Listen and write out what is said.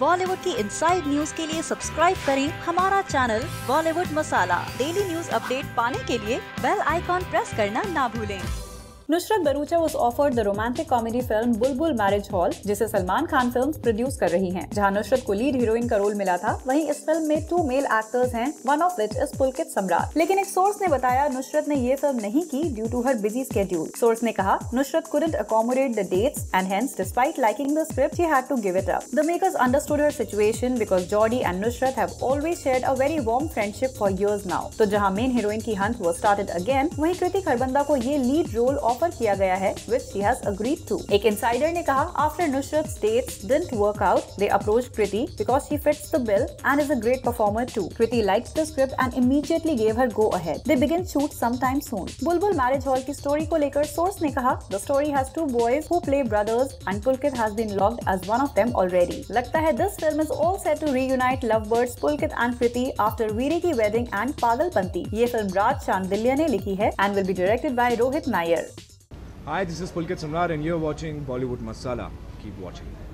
बॉलीवुड की inside news के लिए सब्सक्राइब करें हमारा channel Bollywood Masala. Daily news update पाने के लिए बेल आइकॉन प्रेस करना ना भूलें। Nusrat Bharucha was offered the romantic comedy film Bulbul marriage hall, जिसे सलमान खान फिल्म्स प्रोड्यूस कर रही हैं। जहां नुसरत को लीड हीरोइन का रोल मिला था, वहीं इस फिल्म में 2 मेल एक्टर्स हैं, one of which is Pulkit Samrat. लेकिन एक सोर्स ने बताया नुसरत ने ये फिल्म नहीं की due to her busy schedule. Source ने कहा Nusrat couldn't accommodate the dates and hence despite liking the script she had to give it up. The makers understood her situation because Jodi and Nusrat have always shared a very warm friendship for years now. तो जहां main heroine की hunt was started again, वहीं कृति खरबंदा को ये lead role offer किया गया है, which she has agreed to। एक इंसाइडर ने कहा after Nusrat dates didn't work out, they approach Kriti because she fits the bill and is a great performer too. Kriti likes the script and immediately gave her go ahead. They begin shoot sometime soon. Bulbul marriage hall की story को लेकर source ने कहा the story has 2 boys who play brothers and Pulkit has been loved as one of them already. लगता है this film is all set to reunite lovebirds Pulkit and Kriti after Veere की wedding and पागल पंती। ये फिल्म राज शाह दिल्या ने लिखी है and will be directed by Rohit Nair. Hi, this is Pulkit Samrat and you're watching Bollywood Masala. Keep watching.